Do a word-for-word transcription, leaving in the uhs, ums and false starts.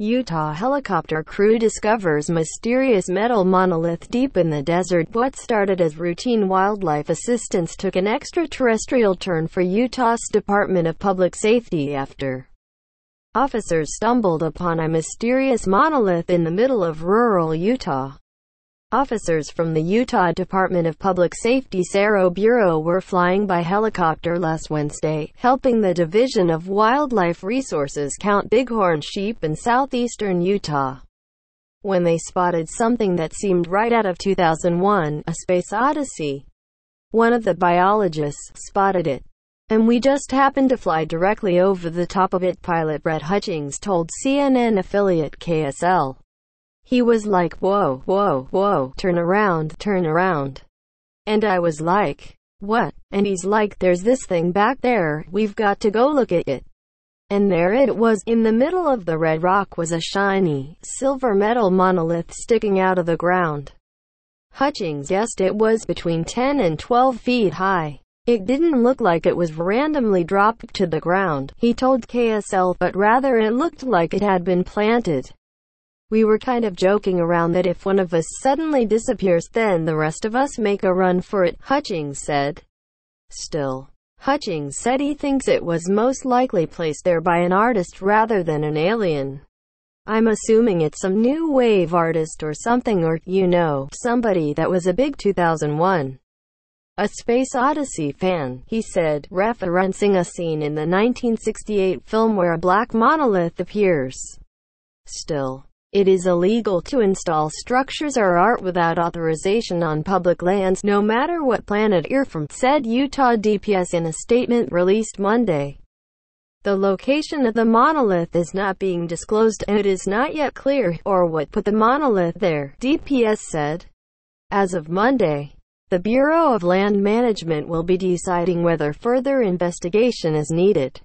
Utah helicopter crew discovers mysterious metal monolith deep in the desert. What started as routine wildlife assistance took an extraterrestrial turn for Utah's Department of Public Safety after officers stumbled upon a mysterious monolith in the middle of rural Utah. Officers from the Utah Department of Public Safety's Aero Bureau were flying by helicopter last Wednesday, helping the Division of Wildlife Resources count bighorn sheep in southeastern Utah, when they spotted something that seemed right out of two thousand one: A Space Odyssey. One of the biologists spotted it, and we just happened to fly directly over the top of it, pilot Brett Hutchings told C N N affiliate K S L. He was like, whoa, whoa, whoa, turn around, turn around. And I was like, what? And he's like, there's this thing back there, we've got to go look at it. And there it was. In the middle of the red rock was a shiny, silver metal monolith sticking out of the ground. Hutchings guessed it was between ten and twelve feet high. It didn't look like it was randomly dropped to the ground, he told K S L, but rather it looked like it had been planted. We were kind of joking around that if one of us suddenly disappears, then the rest of us make a run for it, Hutchings said. Still, Hutchings said he thinks it was most likely placed there by an artist rather than an alien. I'm assuming it's some new wave artist or something, or, you know, somebody that was a big two thousand one. A Space Odyssey fan, he said, referencing a scene in the nineteen sixty-eight film where a black monolith appears. Still, it is illegal to install structures or art without authorization on public lands, no matter what planet you're from, said Utah D P S in a statement released Monday. The location of the monolith is not being disclosed, and it is not yet clear, or what put the monolith there, D P S said. As of Monday, the Bureau of Land Management will be deciding whether further investigation is needed.